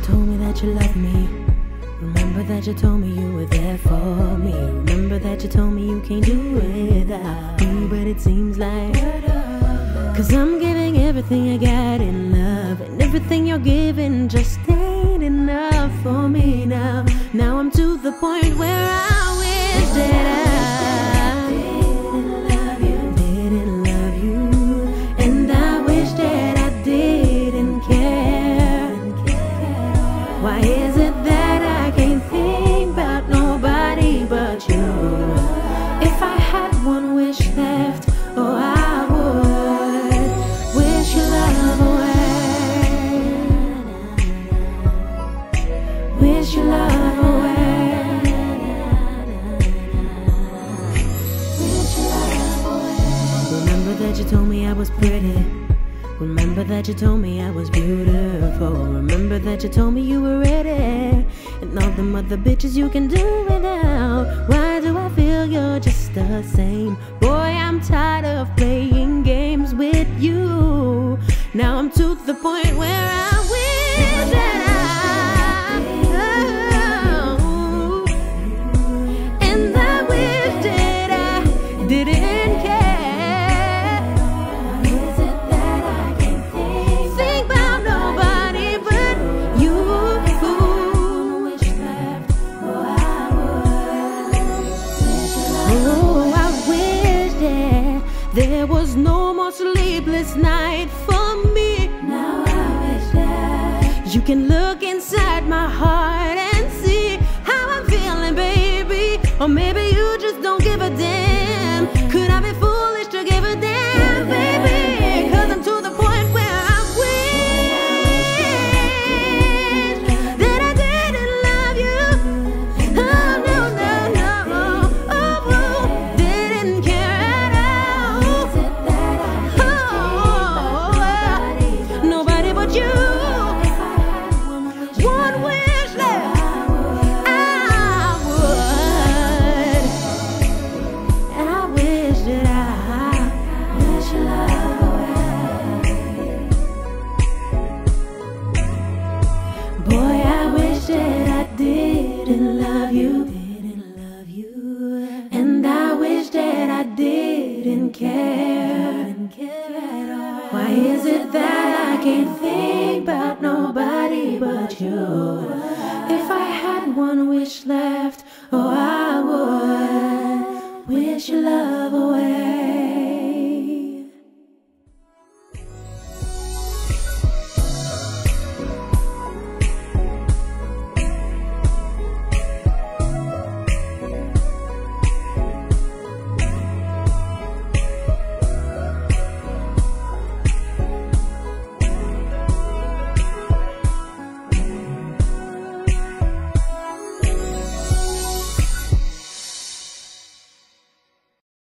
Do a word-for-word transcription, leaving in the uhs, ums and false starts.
you told me that you loved me. Remember that you told me you were there for me. Remember that you told me you can't do it without me. But it seems like, cause I'm giving everything I got in love, and everything you're giving just ain't enough for me now. Now I'm to the point where I wish that I wish your love away. Wish your love away. Remember that you told me I was pretty. Remember that you told me I was beautiful. Remember that you told me you were ready. And all the mother bitches you can do without. Why do I feel you're just the same? Boy, I'm tired of playing games with you. Now I'm to the point where I wish that I there was no more sleepless night for me. Now I wish that you can look inside my heart and see how I'm feeling, baby. Or maybe you just don't give a damn. Could I be foolish to give a damn, baby? Cause I'm to the point where I wish that I didn't love you. Oh, no, no, no. Oh, oh, didn't care at all. Oh, nobody but you. Didn't care. Didn't care at all. Why is it that I can't think about nobody but you? If I had one wish left, oh, I would wish you love.